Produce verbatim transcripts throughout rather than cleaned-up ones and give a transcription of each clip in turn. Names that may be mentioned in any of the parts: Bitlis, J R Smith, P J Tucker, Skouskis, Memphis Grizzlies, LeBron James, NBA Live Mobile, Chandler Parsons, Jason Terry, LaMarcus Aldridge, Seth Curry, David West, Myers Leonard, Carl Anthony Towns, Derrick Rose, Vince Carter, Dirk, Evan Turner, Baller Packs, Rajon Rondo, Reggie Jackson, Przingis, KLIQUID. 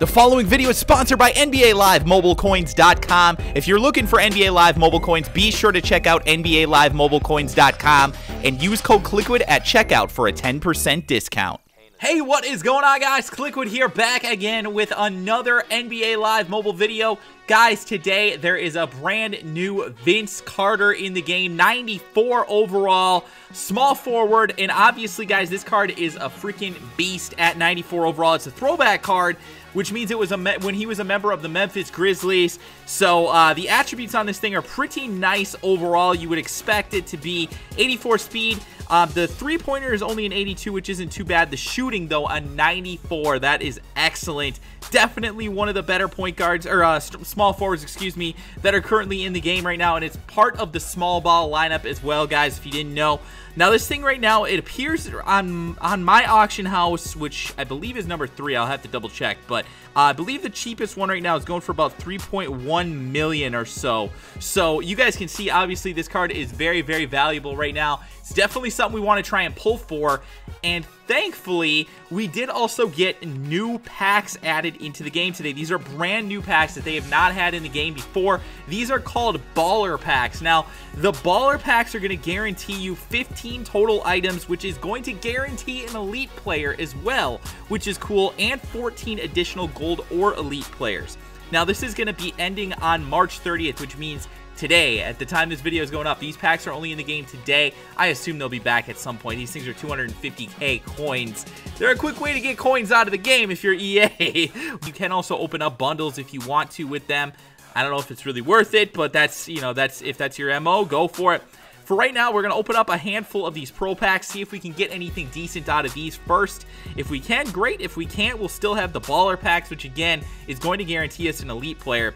The following video is sponsored by N B A Live Mobile Coins dot com. If you're looking for N B A Live Mobile Coins, be sure to check out N B A Live Mobile Coins dot com and use code KLIQUID at checkout for a ten percent discount. Hey, what is going on, guys? KLIQUID here, back again with another N B A Live Mobile video. Guys, today there is a brand new Vince Carter in the game, ninety-four overall, small forward, and obviously, guys, this card is a freaking beast at ninety-four overall. It's a throwback card, which means it was a me when he was a member of the Memphis Grizzlies. So uh, the attributes on this thing are pretty nice overall. You would expect it to be eighty-four speed. Uh, the three-pointer is only an eighty-two, which isn't too bad. The shooting, though, a ninety-four. That is excellent. Definitely one of the better point guards, or uh, small forwards, excuse me, that are currently in the game right now. And it's part of the small ball lineup as well, guys, if you didn't know. Now, this thing right now, it appears on, on my auction house, which I believe is number three. I'll have to double check, but Uh, I believe the cheapest one right now is going for about three point one million or so. So you guys can see, obviously, this card is very, very valuable right now. It's definitely something we want to try and pull for. And thankfully, we did also get new packs added into the game today. These are brand new packs that they have not had in the game before. These are called baller packs. Now, the baller packs are going to guarantee you fifteen total items, which is going to guarantee an elite player as well, which is cool, and fourteen additional gold or elite players. Now, this is going to be ending on March thirtieth, which means today, at the time this video is going up. These packs are only in the game today. I assume they'll be back at some point. These things are two hundred fifty K coins. They're a quick way to get coins out of the game if you're E A. You can also open up bundles if you want to with them. I don't know if it's really worth it, but that's, you know, that's, if that's your M O, go for it. For right now, we're going to open up a handful of these pro packs, see if we can get anything decent out of these first. If we can, great. If we can't, we'll still have the baller packs, which again is going to guarantee us an elite player.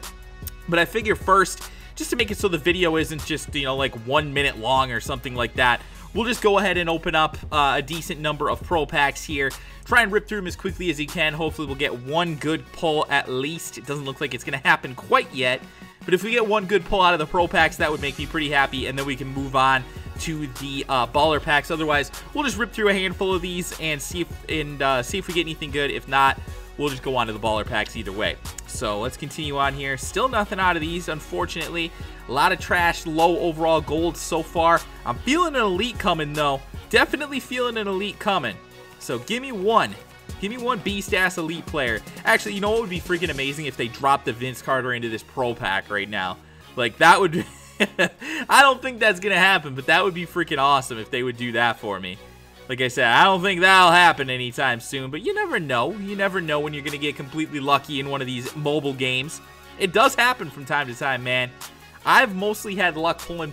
But I figure first, just to make it so the video isn't just, you know, like one minute long or something like that, we'll just go ahead and open up uh, a decent number of pro packs here. Try and rip through them as quickly as you can. Hopefully we'll get one good pull at least. It doesn't look like it's going to happen quite yet. But if we get one good pull out of the pro packs, that would make me pretty happy, and then we can move on to the uh, baller packs. Otherwise, we'll just rip through a handful of these and see if and uh, see if we get anything good. If not, we'll just go on to the baller packs either way. So let's continue on here. Still nothing out of these, unfortunately. A lot of trash, low overall gold so far. I'm feeling an elite coming, though. Definitely feeling an elite coming. So give me one. Give me one beast-ass elite player. Actually, you know what would be freaking amazing? If they dropped the Vince Carter into this pro pack right now. Like, that would be... I don't think that's going to happen, but that would be freaking awesome if they would do that for me. Like I said, I don't think that'll happen anytime soon, but you never know. You never know when you're going to get completely lucky in one of these mobile games. It does happen from time to time, man. I've mostly had luck pulling,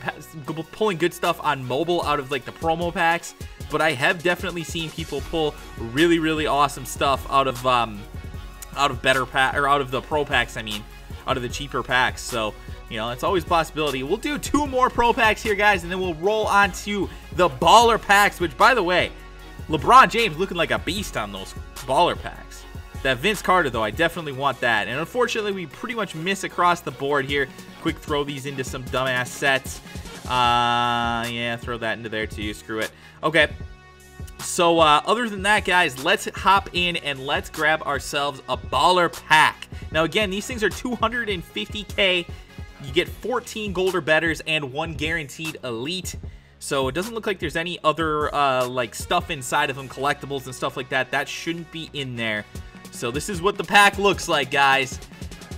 pulling good stuff on mobile out of, like, the promo packs. But I have definitely seen people pull really, really awesome stuff out of um, out of better pack or out of the pro packs. I mean, out of the cheaper packs. So you know, it's always a possibility. We'll do two more pro packs here, guys, and then we'll roll on to the baller packs. Which, by the way, LeBron James looking like a beast on those baller packs. That Vince Carter, though, I definitely want that. And unfortunately, we pretty much miss across the board here. Quick, throw these into some dumbass sets. Uh, yeah, throw that into there too. Screw it. Okay. So, uh, other than that, guys, let's hop in and let's grab ourselves a baller pack. Now, again, these things are two hundred fifty K. You get fourteen gold or betters and one guaranteed elite. So, it doesn't look like there's any other, uh, like, stuff inside of them, collectibles and stuff like that. That shouldn't be in there. So, this is what the pack looks like, guys.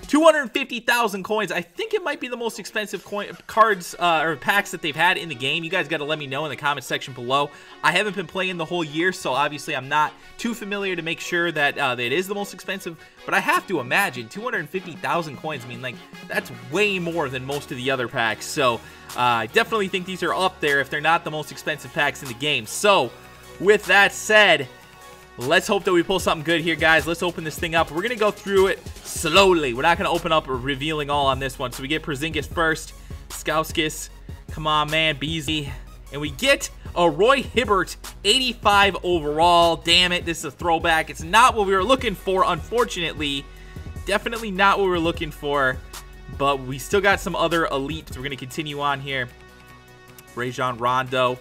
two hundred fifty thousand coins. I think it might be the most expensive coin cards uh, or packs that they've had in the game. You guys got to let me know in the comment section below. I haven't been playing the whole year, so obviously I'm not too familiar to make sure that, uh, that it is the most expensive. But I have to imagine two hundred fifty thousand coins. I mean, like, that's way more than most of the other packs. So uh, I definitely think these are up there if they're not the most expensive packs in the game. So with that said, let's hope that we pull something good here, guys. Let's open this thing up. We're going to go through it slowly. We're not going to open up revealing all on this one. So we get Przingis first. Skouskis. Come on, man. B Z. And we get a Roy Hibbert, eighty-five overall. Damn it. This is a throwback. It's not what we were looking for, unfortunately. Definitely not what we were looking for. But we still got some other elites. We're going to continue on here. Rajon Rondo.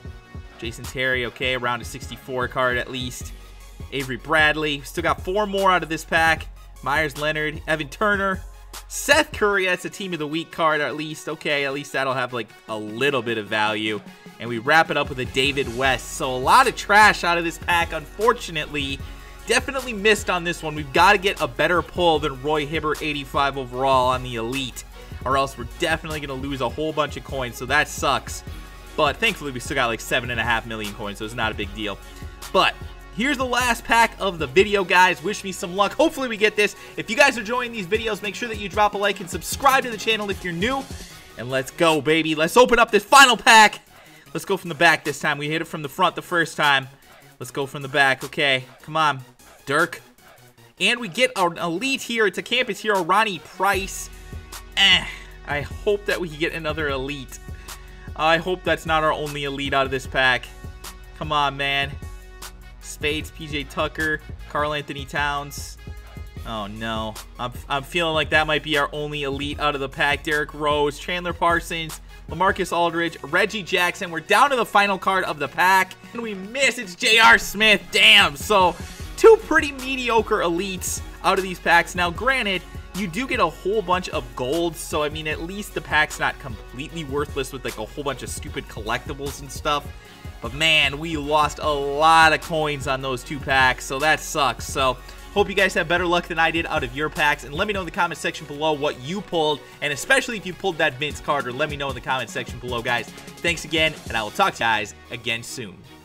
Jason Terry. Okay, around a sixty-four card at least. Avery Bradley. Still got four more out of this pack. Myers Leonard, Evan Turner, Seth Curry. That's a team of the week card, or at least, okay, at least that'll have like a little bit of value. And we wrap it up with a David West. So a lot of trash out of this pack, unfortunately. Definitely missed on this one. We've got to get a better pull than Roy Hibbert, eighty-five overall on the Elite, or else we're definitely going to lose a whole bunch of coins, so that sucks. But thankfully, we still got like seven point five million coins, so it's not a big deal. But here's the last pack of the video, guys. Wish me some luck. Hopefully we get this. If you guys are enjoying these videos, make sure that you drop a like and subscribe to the channel if you're new. And let's go, baby. Let's open up this final pack. Let's go from the back this time. We hit it from the front the first time. Let's go from the back. Okay, come on, Dirk. And we get an Elite here. It's a Campus Hero, Ronnie Price. Eh, I hope that we can get another Elite. I hope that's not our only Elite out of this pack. Come on, man. Spades, P J Tucker, Carl Anthony Towns. Oh, no. I'm, I'm feeling like that might be our only Elite out of the pack. Derrick Rose, Chandler Parsons, LaMarcus Aldridge, Reggie Jackson. We're down to the final card of the pack. And we miss. It's J R Smith. Damn. So, two pretty mediocre Elites out of these packs. Now, granted, you do get a whole bunch of gold. So, I mean, at least the pack's not completely worthless with, like, a whole bunch of stupid collectibles and stuff. But, man, we lost a lot of coins on those two packs, so that sucks. So, hope you guys have better luck than I did out of your packs. And let me know in the comment section below what you pulled, and especially if you pulled that Vince Carter. Let me know in the comment section below, guys. Thanks again, and I will talk to you guys again soon.